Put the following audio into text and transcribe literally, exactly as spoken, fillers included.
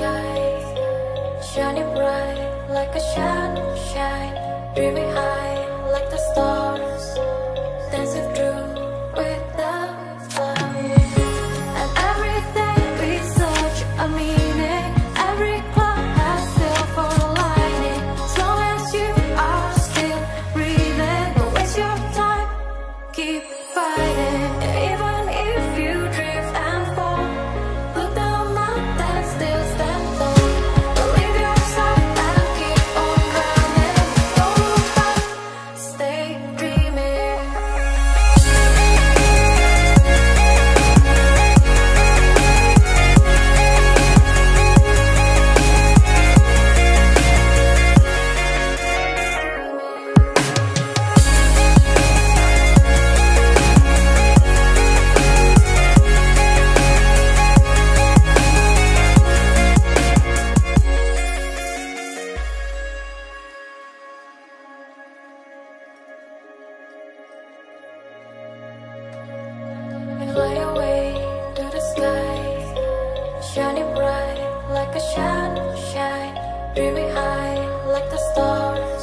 skies, shining bright like a sunshine, dreaming high like the stars, dancing through with the fire. And everything be such a meaning, every cloud has silver lining, as long as you are still breathing. Don't waste your time, keep fighting. Even if you drift and fall, look down up and still stand tall. Believe yourself and keep on running. Don't look back, stay dreaming. Fly away to the sky, shining bright like a sunshine, dreaming high like the stars.